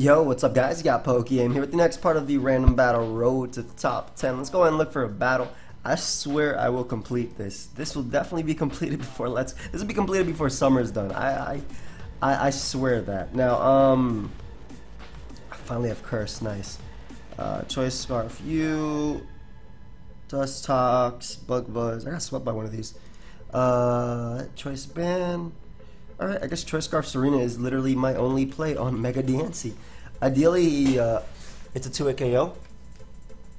Yo, what's up guys? You got Pokey. I'm here with the next part of the random battle road to the top 10. Let's go ahead and look for a battle. I swear I will complete this. This will definitely be completed before this will be completed before summer's done. I swear that. Now, I finally have Curse, nice. Choice Scarf, you, Dust Tox, Bug Buzz. I got swept by one of these. Choice Ban. Alright, I guess Choice Scarf Serena is literally my only play on Mega Deancey. Ideally, it's a 2-hit KO.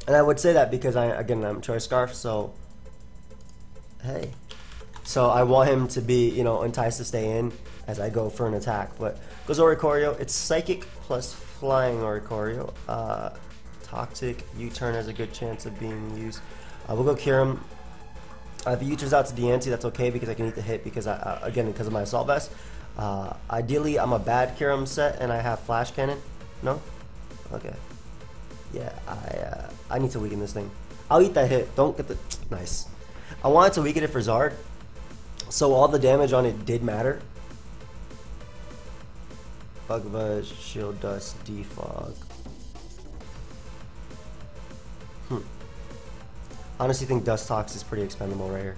And I would say that because, I'm Choice Scarf, so... Hey. So I want him to be, you know, enticed to stay in as I go for an attack. But goes Oricorio. It's Psychic plus Flying Oricorio. Toxic U-Turn has a good chance of being used. We'll go Kyurem. If he turns out to Deancey, that's okay because I can eat the hit because because of my assault vest. Ideally, I'm a bad Kyurem set and I have Flash Cannon. No, okay, yeah. I need to weaken this thing. I'll eat that hit. Don't get the nice. I wanted to weaken it for Zard, so all the damage on it did matter. Bug Buzz, Shield Dust, Defog. Honestly, think Dust Tox is pretty expendable right here.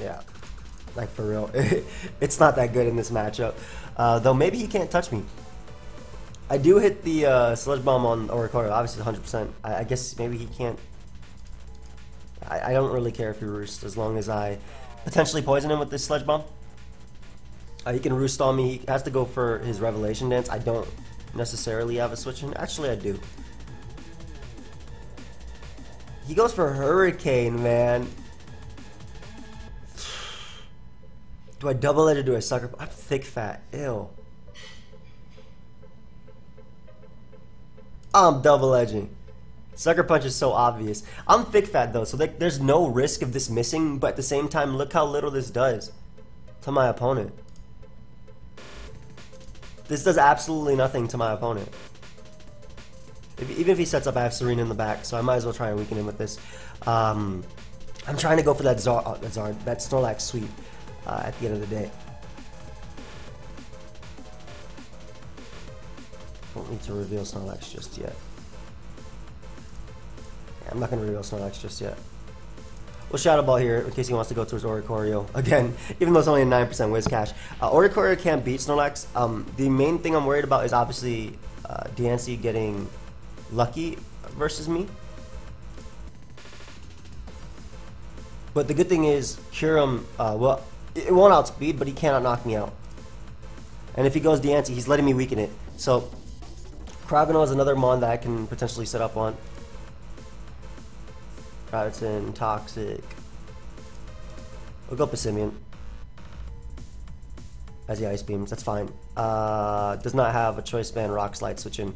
Yeah, like for real, it's not that good in this matchup. Though maybe he can't touch me. I do hit the Sludge Bomb on Oricorio, obviously 100%. I guess maybe he can't. I don't really care if he roosts as long as I potentially poison him with this Sludge Bomb. He can roost on me. He has to go for his Revelation Dance. I don't necessarily have a switch in. Actually, I do. He goes for Hurricane, man. Do I double it or do I sucker? I'm thick fat. Ew. I'm double edging. Sucker Punch is so obvious. I'm thick fat though, so there's no risk of this missing, but at the same time, look how little this does to my opponent. This does absolutely nothing to my opponent. Even if he sets up, I have Serena in the back, so I might as well try and weaken him with this. I'm trying to go for that that Snorlax sweep at the end of the day. Don't need to reveal Snorlax just yet. Yeah, I'm not going to reveal Snorlax just yet. We'll Shadow Ball here in case he wants to go towards Oricorio. Again, even though it's only a 9% whiz cash. Oricorio can't beat Snorlax. The main thing I'm worried about is obviously Deancey getting lucky versus me. But the good thing is Kyurem, well, it won't outspeed, but he cannot knock me out. And if he goes Deancey, he's letting me weaken it. So Cragano is another mon that I can potentially set up on. Cragano, Toxic. We'll go Passimian. As the Ice Beams, that's fine. Does not have a Choice Band Rock Slide switch in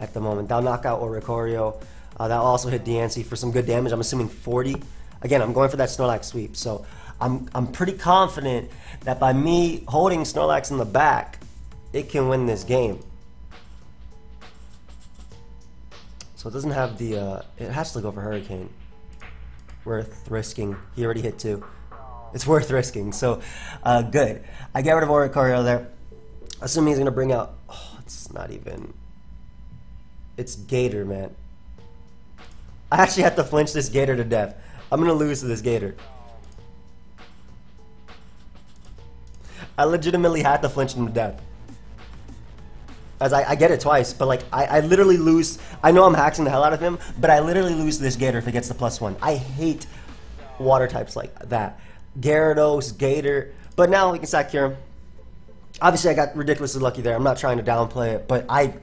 at the moment. That'll knock out Oricorio. That'll also hit Deancey for some good damage. I'm assuming 40. Again, I'm going for that Snorlax sweep, so I'm pretty confident that by me holding Snorlax in the back, it can win this game. So it doesn't have the. It has to go for Hurricane. Worth risking. He already hit 2. It's worth risking. So good. I get rid of Oricorio there. Assuming he's gonna bring out. Oh, it's not even. It's Gator, man. I actually have to flinch this Gator to death. I'm gonna lose to this Gator. I legitimately had to flinch him to death. As I get it twice, but like I literally lose. I know I'm hacking the hell out of him, but I literally lose to this Gator if it gets the +1. I hate water types like that. Gyarados, Gator, but now we can sack Kyurem. Obviously, I got ridiculously lucky there. I'm not trying to downplay it, but I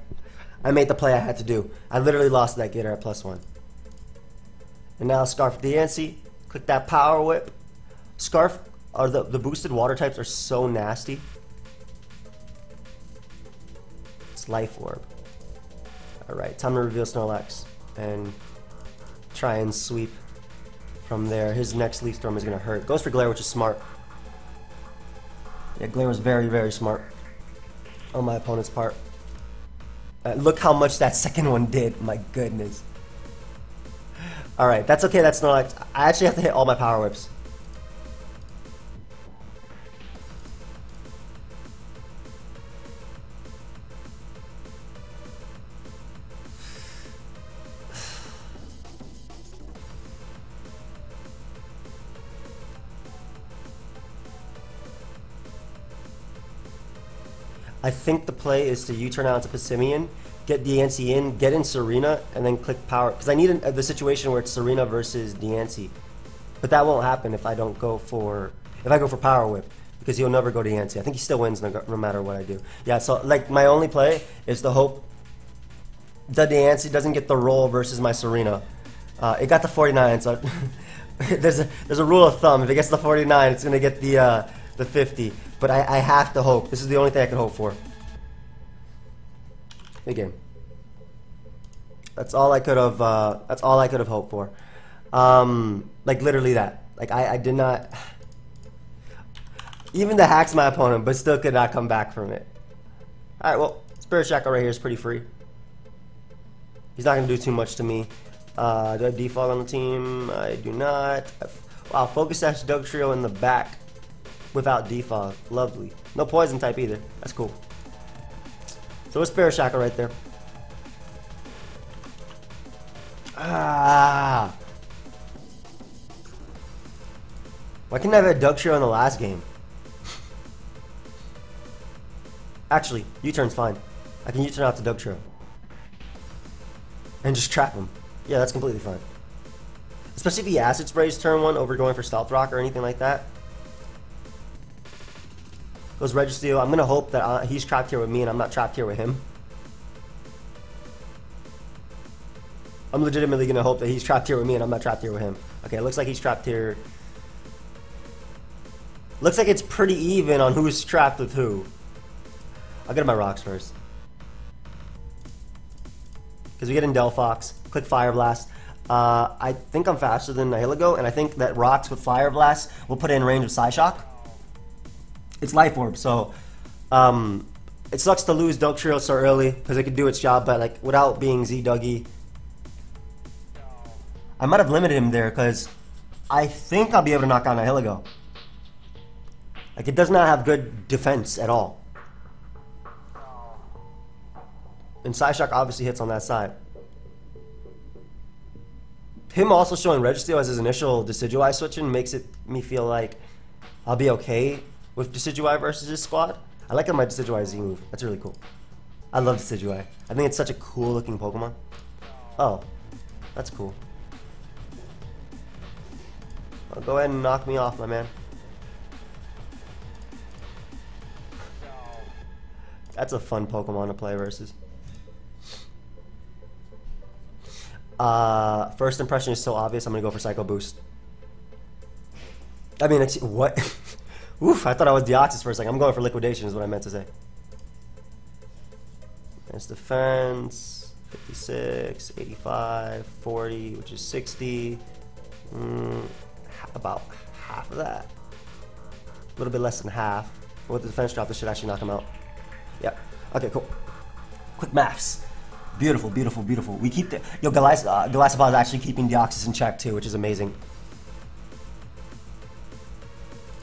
made the play I had to do. I literally lost that Gator at +1. And now Scarf Deancey. Click that Power Whip. Scarf, or the boosted water types are so nasty. It's Life Orb. Alright, time to reveal Snorlax. And try and sweep from there. His next Leaf Storm is going to hurt. Goes for Glare, which is smart. Yeah, Glare was very, very smart on my opponent's part. Look how much that second one did. My goodness. Alright, that's okay. That's not like. I actually have to hit all my Power Whips. I think the play is to U-turn out to Passimian, get Diancie in, get in Serena, and then click power. Because I need the situation where it's Serena versus Diancie. But that won't happen if I don't go for... If I go for Power Whip, because he'll never go Diancie. I think he still wins no matter what I do. Yeah, so like my only play is to hope that Diancie doesn't get the roll versus my Serena. It got the 49, so there's a rule of thumb. If it gets the 49, it's gonna get the 50. But I have to hope. This is the only thing I can hope for. Good game. That's all I could have. That's all I could have hoped for. Like literally that. Like I did not. Even the hacks my opponent, but still could not come back from it. All right. Well, Spirit Shackle right here is pretty free. He's not gonna do too much to me. Do I have Defog on the team? I do not. Wow, Focus Sash Dugtrio in the back without Defog. Lovely. No Poison type either. That's cool. So it's Spirit Shackle right there. Ah! Why couldn't I have had Dugtrio in the last game? Actually, U-turn's fine. I can U-turn out to Dugtrio. And just trap him. Yeah, that's completely fine. Especially if he Acid Sprays turn 1 over going for Stealth Rock or anything like that. Goes Registeel. I'm going to hope that he's trapped here with me and I'm not trapped here with him. I'm legitimately going to hope that he's trapped here with me and I'm not trapped here with him. Okay, it looks like he's trapped here. Looks like it's pretty even on who's trapped with who. I'll get my rocks first. Because we get in Delphox. Click Fire Blast. I think I'm faster than Nihiligo, and I think that rocks with Fire Blast will put it in range of Psyshock. It's Life Orb, so it sucks to lose Dugtrio so early because it could do its job, but like without being Z-Duggy. I might have limited him there because I think I'll be able to knock out Nihiligo. Like it does not have good defense at all. And Psyshock obviously hits on that side. Him also showing Registeel as his initial Decidueye switching makes it me feel like I'll be okay with Decidueye versus his squad. I like how my Decidueye Z move. That's really cool. I love Decidueye. I think it's such a cool looking Pokemon. Oh, that's cool. Well, go ahead and knock me off, my man. That's a fun Pokemon to play versus. First impression is so obvious, I'm gonna go for Psycho Boost. I mean, what? Oof, I thought I was Deoxys for a second. I'm going for Liquidation is what I meant to say. That's defense, 56, 85, 40, which is 60. About half of that. A little bit less than half. But with the defense drop, this should actually knock him out. Yep, okay, cool. Quick maths. Beautiful, beautiful, beautiful. We keep the... Yo, Galassapod is actually keeping Deoxys in check too, which is amazing.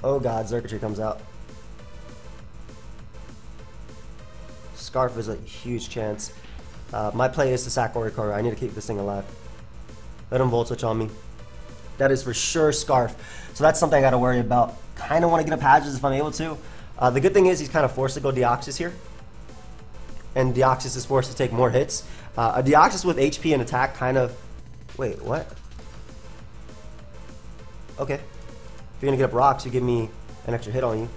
Oh god, Xurkitree comes out. Scarf is a huge chance. My play is to sack Oricorio. I need to keep this thing alive. Let him Volt Switch on me. That is for sure Scarf. So that's something I gotta worry about. Kinda wanna get up Hatches if I'm able to. The good thing is he's kinda forced to go Deoxys here. And Deoxys is forced to take more hits. A Deoxys with HP and attack kind of... Wait, what? Okay. If you're gonna get up rocks, you give me an extra hit on you.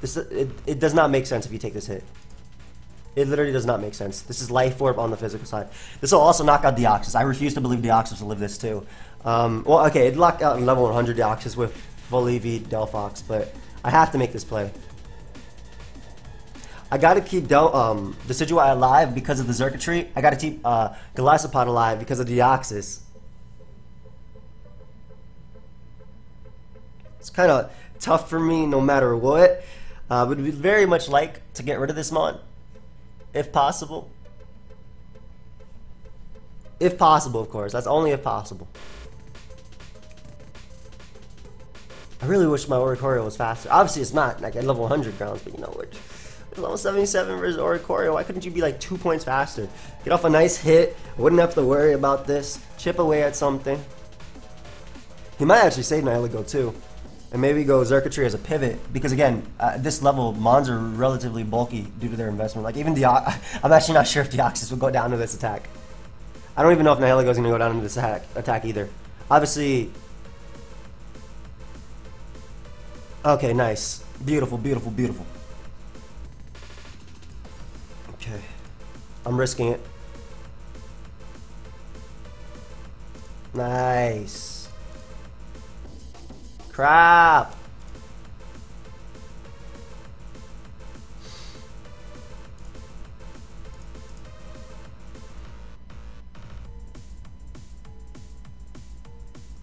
This it does not make sense if you take this hit. It literally does not make sense. This is Life Orb on the physical side. This will also knock out Deoxys. I refuse to believe Deoxys will live this too. Well, okay, it locked out in level 100 Deoxys with full EV Delphox, but I have to make this play. I gotta keep Decidueye alive because of the Xurkitree. I gotta keep Galassapod alive because of Deoxys. It's kind of tough for me no matter what. But we'd very much like to get rid of this mon, if possible. If possible, of course. That's only if possible. I really wish my Oricorio was faster. Obviously, it's not. Like at level 100 grounds, but you know what? Level 77 versus Oricorio, why couldn't you be like 2 points faster? Get off a nice hit, wouldn't have to worry about this, chip away at something. He might actually save Nihiligo too. and maybe go Xurkitree as a pivot, because again, this level, Mons are relatively bulky due to their investment. Like even I'm actually not sure if Deoxys would go down to this attack. I don't even know if Nihiligo is going to go down to this attack either. Obviously. Okay, nice. Beautiful, beautiful, beautiful. Okay. I'm risking it. Nice. Crap.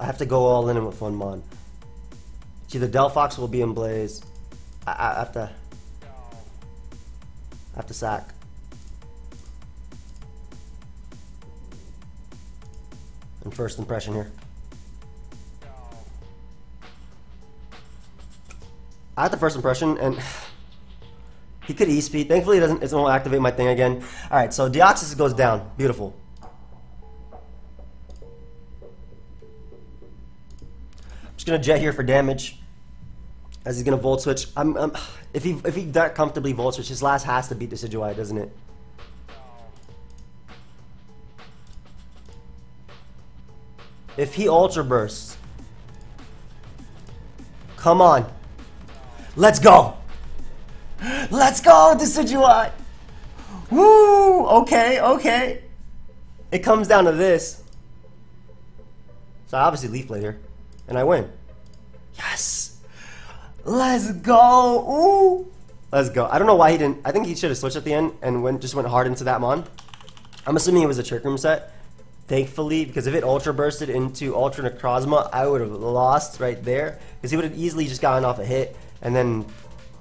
I have to go all in with one Mon. It's either Delphox will be in Blaze. I have to sack. And First Impression here. I had the First Impression and he could E-speed. Thankfully it won't activate my thing again. Alright, so Deoxys goes down. Beautiful. Just gonna jet here for damage, as he's gonna Volt Switch. If he that comfortably Volt Switch, his last has to beat Decidueye, doesn't it? If he Ultra Bursts, come on, let's go, Decidueye. Woo! Okay, okay. It comes down to this. So I obviously Leaf Blade here. And I win. Yes! Let's go! Ooh! Let's go. I don't know why he didn't. I think he should have switched at the end and just went hard into that Mon. I'm assuming it was a Trick Room set. Thankfully, because if it Ultra Bursted into Ultra Necrozma, I would have lost right there. Because he would have easily just gotten off a hit and then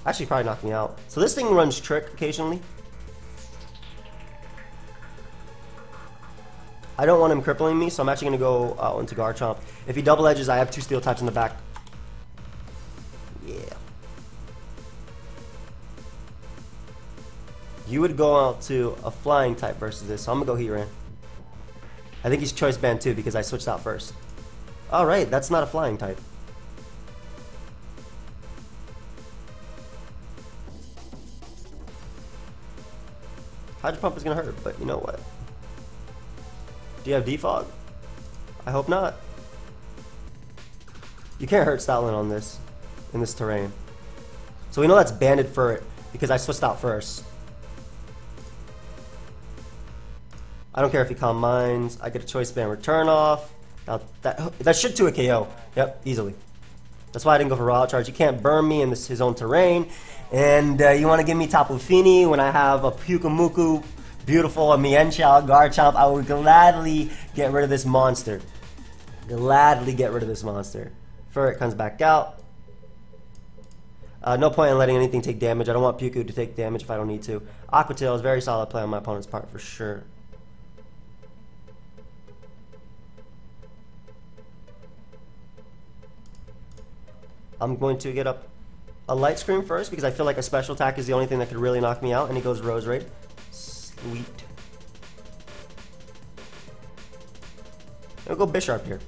actually probably knocked me out. So this thing runs Trick occasionally. I don't want him crippling me, so I'm actually going to go into Garchomp. If he double edges, I have two steel types in the back. Yeah. You would go out to a flying type versus this, so I'm going to go Heatran. I think he's choice banned too, because I switched out first. Alright, that's not a flying type. Hydro Pump is going to hurt, but you know what? Do you have Defog? I hope not. You can't hurt Stoutland on this, in this terrain. So we know that's banded Furret, because I switched out first. I don't care if he combines, I get a choice ban return off. Now that should 2-a KO, yep, easily. That's why I didn't go for Wild Charge. You can't burn me in this, his own terrain. And you want to give me Tapu Fini when I have a Pyukumuku. Beautiful, a Mienshao, Garchomp. I will gladly get rid of this monster. Gladly get rid of this monster. Furret comes back out. No point in letting anything take damage. I don't want Pyukumuku to take damage if I don't need to. Aqua Tail is very solid play on my opponent's part for sure. I'm going to get up a Light Screen first because I feel like a special attack is the only thing that could really knock me out, and he goes Roserade. Sweet. I'll go Bisharp here.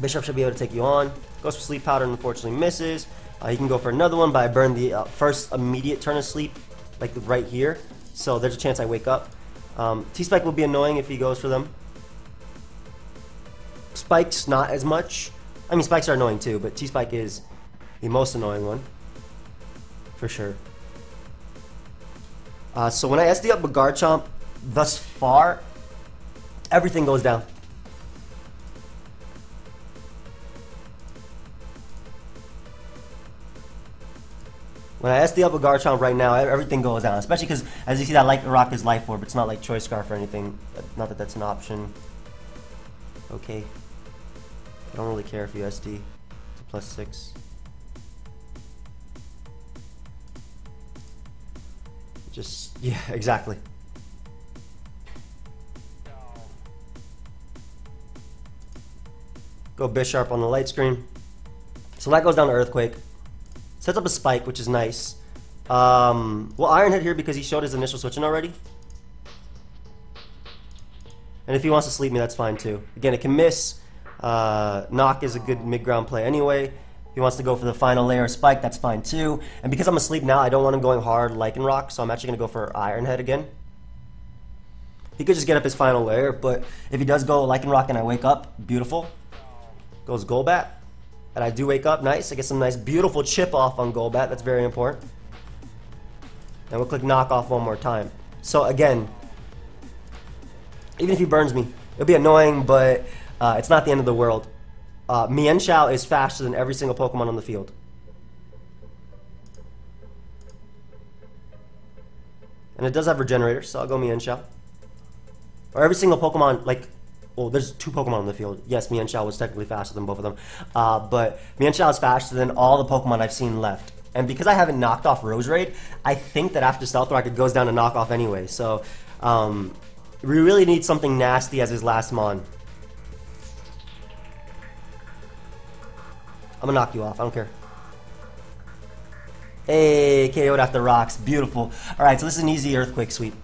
Bisharp should be able to take you on. Goes for Sleep Powder and unfortunately misses. He can go for another one, but I burn the first immediate turn of sleep, like right here. So there's a chance I wake up. T-spike will be annoying if he goes for them. Spikes, not as much. I mean, Spikes are annoying too, but T-spike is the most annoying one. For sure. So when I SD up a Garchomp, thus far, everything goes down. When I SD up a Garchomp right now, everything goes down. Especially because, as you see, that Light Rock is Life Orb. It's not like Choice Scarf or anything. Not that that's an option. Okay. I don't really care if you SD. It's a +6. Just, yeah, exactly. Go Bisharp on the Light Screen. So that goes down to Earthquake. Sets up a Spike, which is nice. Well, Iron Head here because he showed his initial switching already. And if he wants to sleep me, that's fine too. Again, it can miss. Knock is a good mid-ground play anyway. he wants to go for the final layer of Spike, that's fine too. And because I'm asleep now, I don't want him going hard Lycanroc, so I'm actually going to go for Iron Head again. He could just get up his final layer, but if he does go Lycanroc and I wake up, beautiful. Goes Golbat. And I do wake up, nice. I get some nice, beautiful chip off on Golbat. That's very important. And we'll click Knock Off one more time. So again, even if he burns me, it'll be annoying, but it's not the end of the world. Mienshao is faster than every single Pokemon on the field. And it does have Regenerator, so I'll go Mienshao. Or every single Pokemon, like... Well, there's two Pokemon on the field. Yes, Mienshao was technically faster than both of them. But Mienshao is faster than all the Pokemon I've seen left. And because I haven't knocked off Roserade, I think that after Stealth Rock, it goes down to Knock Off anyway. So, we really need something nasty as his last Mon. I'm gonna knock you off, I don't care. Hey, KO'd after Rocks, beautiful. Alright, so this is an easy Earthquake sweep.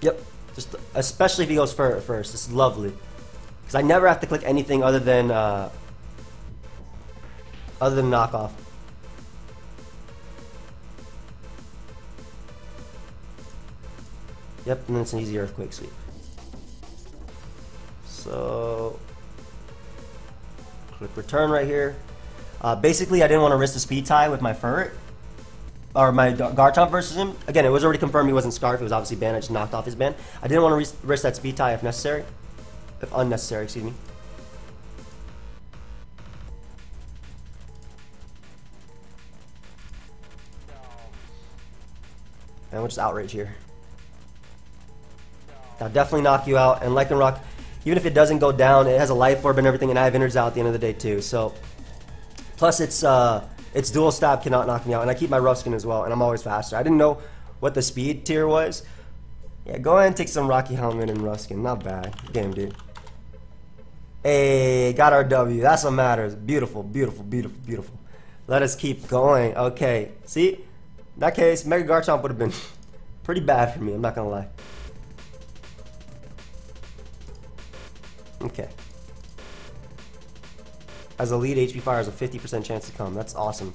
Yep. Just, especially if he goes Furret first, this is lovely. Because I never have to click anything other than Knock Off. Yep, and then it's an easy Earthquake sweep. So, click Return right here. Basically, I didn't want to risk the speed tie with my Furret. Or my Garchomp versus him. Again, it was already confirmed he wasn't Scarf. He was obviously banned. I just knocked off his ban. I didn't want to risk that speed tie if necessary. If unnecessary, excuse me. And we'll just Outrage here. I'll definitely knock you out. And Lycanroc, even if it doesn't go down, it has a Life Orb and everything, and I have Innards out at the end of the day too. So, plus its dual stab cannot knock me out, and I keep my rough skin as well, and I'm always faster. I didn't know what the speed tier was. Yeah, go ahead and take some Rocky Helmet and rough skin. Not bad. Damn, dude. Hey, got our W. That's what matters. Beautiful, beautiful, beautiful, beautiful. Let us keep going. Okay, see? In that case, Mega Garchomp would have been pretty bad for me, I'm not gonna lie. Okay. As a lead, HP fires a 50% chance to come. That's awesome.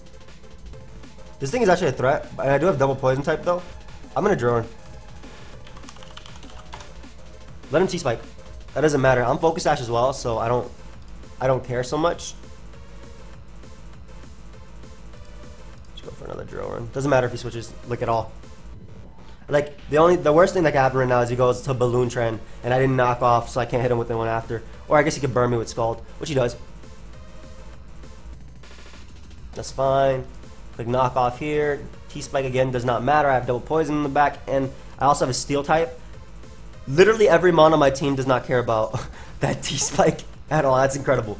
This thing is actually a threat, and I do have double poison type though. I'm gonna Drone. Let him T-spike. That doesn't matter. I'm Focus Sash as well, so I don't care so much. Let's go for another drill run. Doesn't matter if he switches like at all. Like the worst thing that can happen right now is he goes to Balloon Trend, and I didn't knock off, so I can't hit him with the one after. Or I guess he could burn me with Scald, which he does. That's fine. Click Knock Off here. T-spike again does not matter. I have double poison in the back, and I also have a Steel type. Literally every mon on my team does not care about that T-spike at all. That's incredible.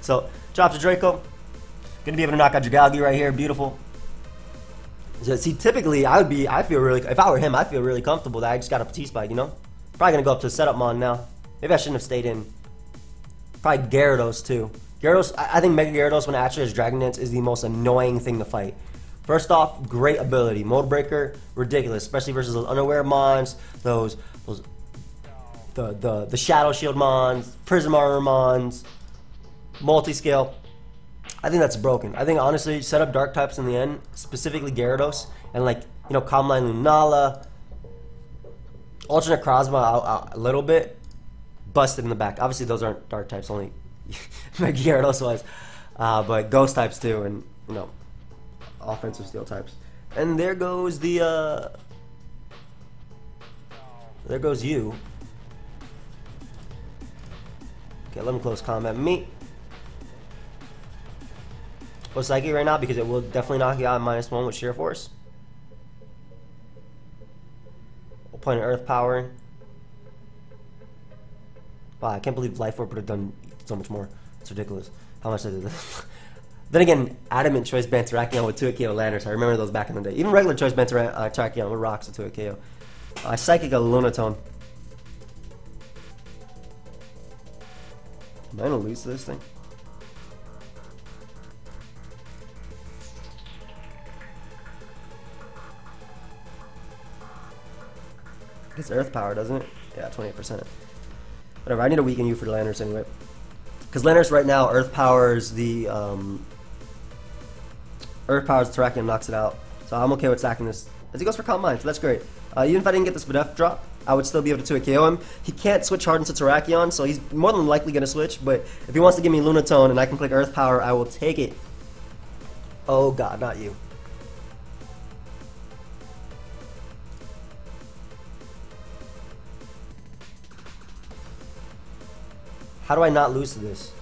So drop to Draco. Gonna be able to knock out Dragalge right here. Beautiful. See, typically if I were him, I feel really comfortable that I just got a T-spike, you know? Probably gonna go up to a setup mon now. Maybe I shouldn't have stayed in. Probably Gyarados too. Gyarados, I think Mega Gyarados when it actually has Dragon Dance is the most annoying thing to fight. First off, great ability. Mold Breaker, ridiculous, especially versus those unaware mons, the Shadow Shield mons, Prism Armor mons, Multiscale. I think that's broken. I think honestly, set up Dark types in the end, specifically Gyarados, and like, you know, Calmline Lunala, Ultra Necrozma a little bit, busted in the back. Obviously those aren't Dark types, only Mega Gyarados was, but Ghost types too, and you know, offensive Steel types. And there goes the, there goes you. Okay, let me close combat me. Go Psyche right now because it will definitely knock you out at -1 with Sheer Force. We'll point at Earth Power. Wow, I can't believe Life Orb would have done so much more. It's ridiculous how much I did this. Then again, Adamant Choice Ban Terrakion with 2-hit KO Landers. I remember those back in the day. Even regular Choice Ban Terrakion with Rocks with 2-hit KO. Psychic a Lunatone. Am I gonna lose to this thing? It's Earth Power, doesn't it? Yeah, 28%. Whatever, I need to weaken you for Landers anyway. Because Landers right now, Earth powers the Earth powers Terrakion knocks it out. So I'm okay with sacking this. As he goes for Calm Mind, so that's great. Even if I didn't get this Bidef drop, I would still be able to 2-hit KO him. He can't switch hard into Terrakion, so he's more than likely going to switch, but if he wants to give me Lunatone and I can click Earth Power, I will take it. Oh god, not you. How do I not lose to this?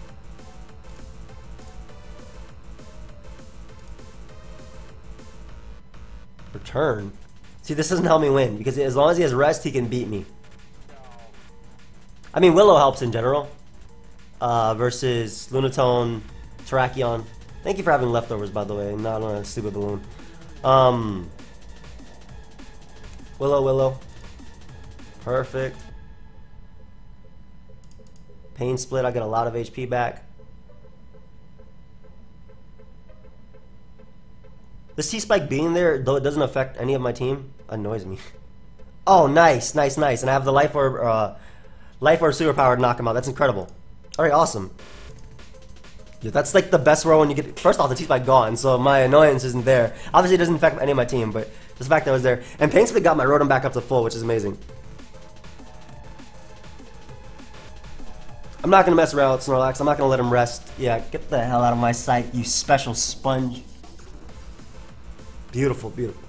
Return? See, this doesn't help me win, because as long as he has rest, he can beat me. I mean, Willow helps in general. Versus Lunatone, Terrakion. Thank you for having leftovers, by the way. No, I don't have to sleep with Balloon. Willow. Perfect. Pain Split, I get a lot of HP back. The T-spike being there, though it doesn't affect any of my team, annoys me. Oh, nice. And I have the Life Orb superpower to knock him out. That's incredible. Alright, awesome. Dude, that's like the best row when you get... First off, the T-spike gone, so my annoyance isn't there. Obviously, it doesn't affect any of my team, but the fact that it was there. And Pain Split got my Rotom back up to full, which is amazing. I'm not going to mess around with Snorlax. I'm not going to let him rest. Yeah, get the hell out of my sight, you special sponge. Beautiful, beautiful.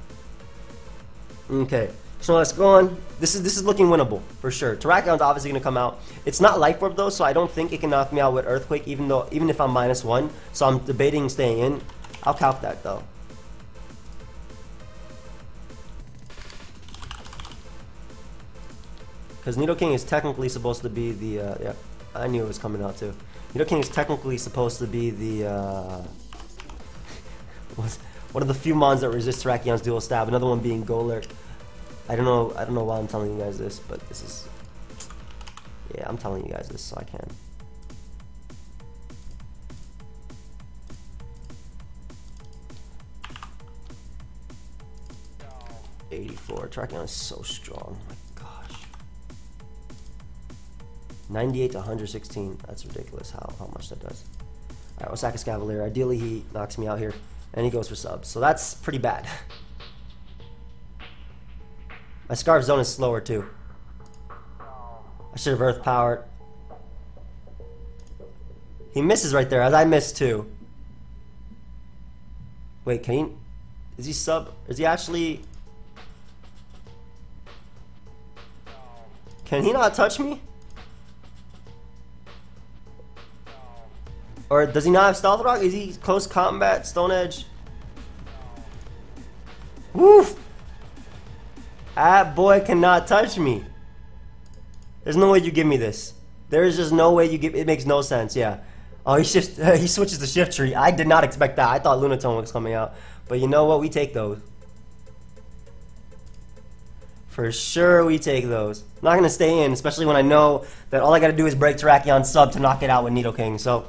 Okay, Snorlax gone. This is looking winnable, for sure. Terrakion's obviously going to come out. It's not Life Orb, though, so I don't think it can knock me out with Earthquake, even if I'm -1. So I'm debating staying in. I'll calc that, though. Because Nidoking is technically supposed to be the... yeah. I knew it was coming out too. Nidoking is technically supposed to be the one of the few mons that resist Terrakion's dual stab. Another one being Golurk. I don't know why I'm telling you guys this, but this is I'm telling you guys this so I can. No. 84. Terrakion is so strong. 98 to 116. That's ridiculous how much that does. Alright, we'll sack his Cavalier. Ideally, he knocks me out here. And he goes for subs. So that's pretty bad. My Scarf Zone is slower, too. I should have Earth Powered. He misses right there, as I miss, too. Wait, can he... Is he sub... Is he actually... Can he not touch me? Or does he not have Stealth Rock? Is he close combat, Stone Edge? Woof! That boy cannot touch me. There's no way you give me this. There is just no way you give. It makes no sense. Yeah. Oh, he switches the shift tree. I did not expect that. I thought Lunatone was coming out, but you know what? We take those. For sure, we take those. I'm not gonna stay in, especially when I know that all I gotta do is break Terrakion's sub to knock it out with Nidoking. So.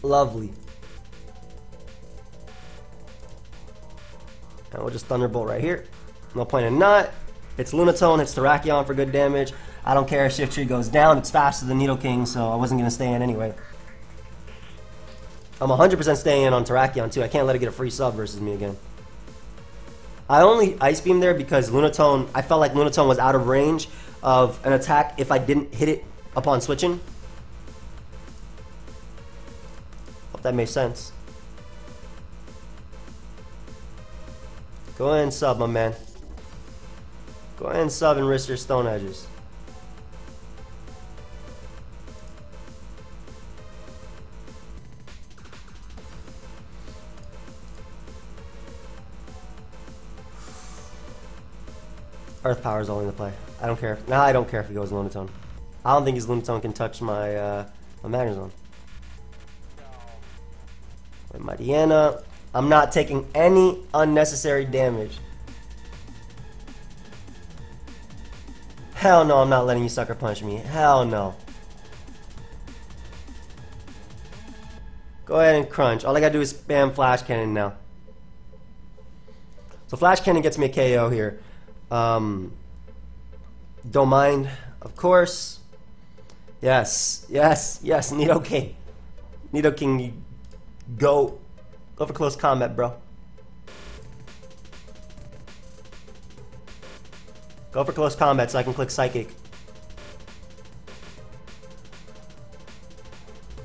Lovely. And we'll just Thunderbolt right here. No point in not. It's Lunatone, it's Terrakion for good damage. I don't care if Shift Tree goes down, it's faster than Nidoking, so I wasn't going to stay in anyway. I'm 100% staying in on Terrakion too. I can't let it get a free sub versus me again. I only Ice Beam there because Lunatone, I felt like Lunatone was out of range of an attack if I didn't hit it upon switching. That makes sense. Go ahead and sub, my man. Go ahead and sub and risk your Stone Edges. Earth Power is only the play. I don't care. Nah, I don't care if he goes Lunatone. I don't think his Lunatone can touch my my Magnezone. With my Deanna, I'm not taking any unnecessary damage. Hell no, I'm not letting you sucker punch me. Hell no. Go ahead and crunch. All I gotta do is spam Flash Cannon now. So Flash Cannon gets me a KO here. Don't mind, of course. Yes. Nidoking. Nidoking, you go Go for close combat, bro. Go for close combat so I can click Psychic.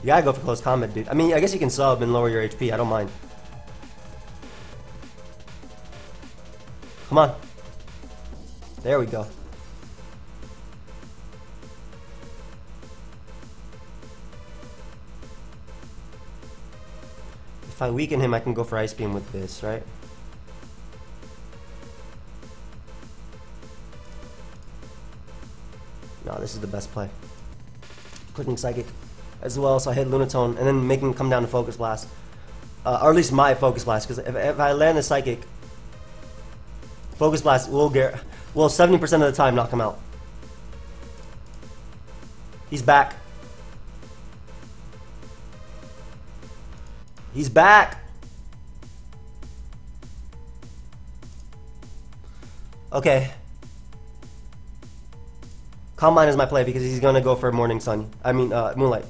You gotta go for close combat, dude. I mean, I guess you can sub and lower your HP. I don't mind. Come on. There we go. If I weaken him, I can go for Ice Beam with this, right? No, this is the best play. Clicking Psychic as well, so I hit Lunatone, and then making him come down to Focus Blast. Or at least my Focus Blast, because if I land a Psychic, Focus Blast will get, well, 70% of the time knock him out. He's back. He's back! Okay. Calm Mind is my play because he's gonna go for Morning Sun. I mean, Moonlight.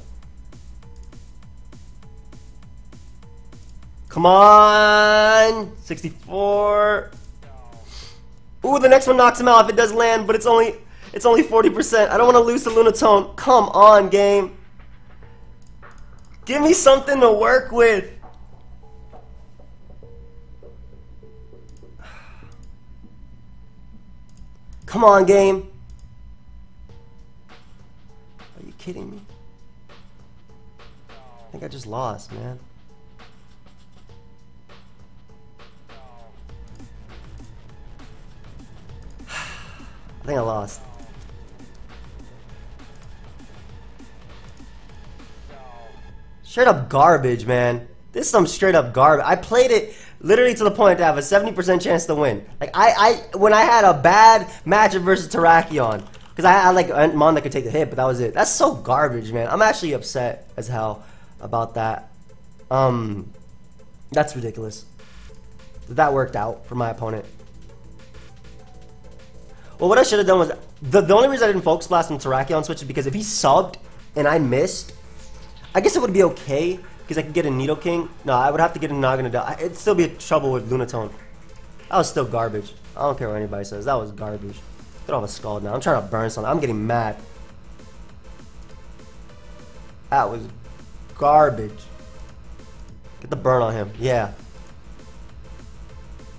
Come on! 64! Ooh, the next one knocks him out if it does land, but it's only 40%. I don't want to lose to Lunatone. Come on, game. Give me something to work with. Come on, game. Are you kidding me? I think I just lost, man. I think I lost. Straight up garbage, man. This is some straight up garbage. I played it literally to the point to have a 70% chance to win. Like when I had a bad matchup versus Terrakion, because I like Mon that could take the hit, but that was it. That's so garbage, man. I'm actually upset as hell about that. That's ridiculous. That worked out for my opponent. Well, what I should have done was, the only reason I didn't Focus Blast on Terrakion Switch is because if he subbed and I missed, I guess it would be okay, because I could get a Nidoking. No, I would have to get a Naganadel. It'd still be a trouble with Lunatone. That was still garbage. I don't care what anybody says. That was garbage. Get off a Scald now. I'm trying to burn something. I'm getting mad. That was garbage. Get the burn on him. Yeah.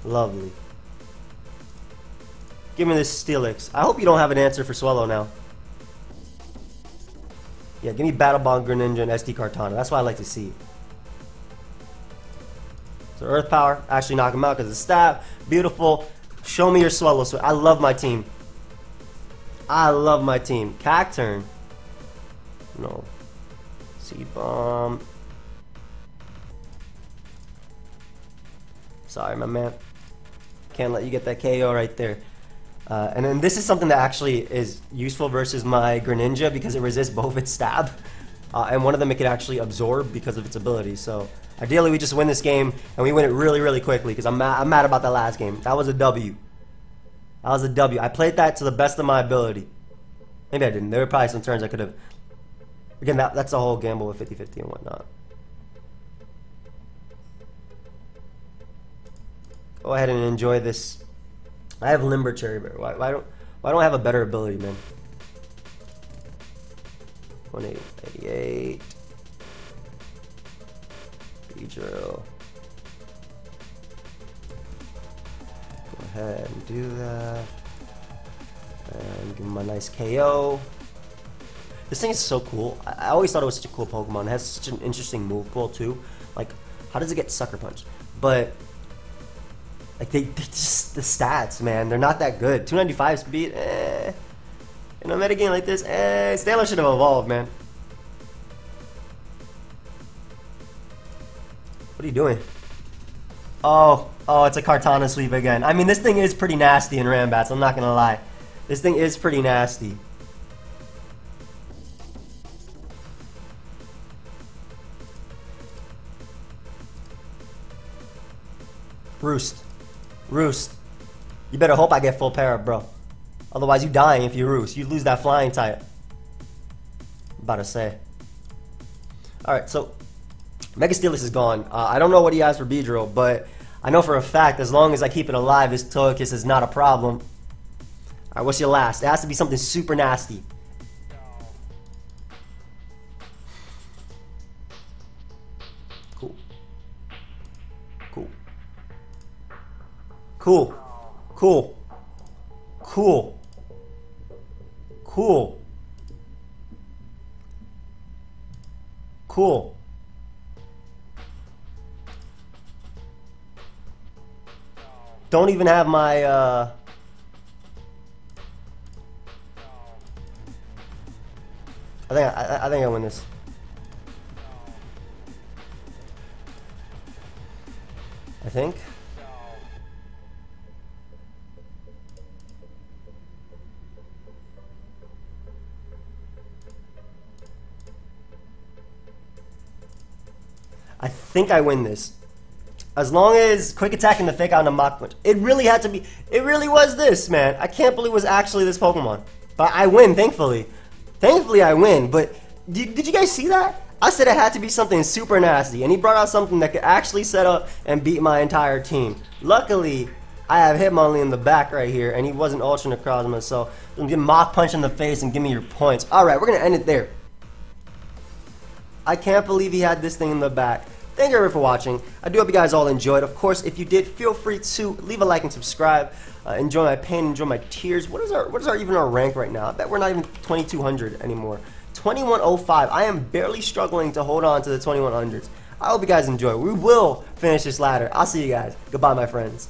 Lovely. Give me this Steelix. I hope you don't have an answer for Swallow now. Yeah, give me Battle Bond, Greninja, and SD Cartana. That's what I like to see. So Earth Power, actually knock him out because it's stab. Beautiful. Show me your Swallow. I love my team. I love my team. Cacturne. No. Sea Bomb. Sorry, my man. Can't let you get that KO right there. And then this is something that actually is useful versus my Greninja because it resists both its stab and one of them it can actually absorb because of its ability. So ideally we just win this game and we win it really, really quickly because I'm mad about that last game. That was a W. That was a W. I played that to the best of my ability. Maybe I didn't. There were probably some turns I could have. Again, that's a whole gamble with 50-50 and whatnot. Go ahead and enjoy this. I have Limber Cherry Bear. Why don't I have a better ability, man? 1888. Beedrill. Go ahead and do that. And give him a nice KO. This thing is so cool. I always thought it was such a cool Pokemon. It has such an interesting move pool too. Like, how does it get Sucker Punch? But like they just, the stats, man, they're not that good. 295 speed, in a metagame like this, Stalos should have evolved, man. What are you doing? Oh, it's a Cartana sweep again. I mean, this thing is pretty nasty in Rambats, I'm not gonna lie. This thing is pretty nasty. Roost. You better hope I get full para, bro. Otherwise, you dying if you roost. You lose that flying type. I'm about to say. Alright, so Mega Steelix is gone. I don't know what he has for Beedrill, but I know for a fact as long as I keep it alive, this Togekiss is not a problem. Alright, what's your last? It has to be something super nasty. Cool. Cool. Cool. Cool. Cool. Cool. Cool. Don't even have my, I think I win this. I think. I think I win this. As long as Quick Attack and the Fake Out and the Mach Punch. It really had to be. It really was this, man. I can't believe it was actually this Pokemon. But I win, thankfully. Thankfully, I win. But did you guys see that? I said it had to be something super nasty. And he brought out something that could actually set up and beat my entire team. Luckily, I have Hitmonlee in the back right here. And he wasn't Ultra Necrozma. So, get Mach Punch in the face and give me your points. Alright, we're going to end it there. I can't believe he had this thing in the back. Thank you everyone for watching. I do hope you guys all enjoyed. Of course, if you did, feel free to leave a like and subscribe. Enjoy my pain, enjoy my tears. What is our rank right now? I bet we're not even 2200 anymore. 2105. I am barely struggling to hold on to the 2100s. I hope you guys enjoy. We will finish this ladder. I'll see you guys. Goodbye, my friends.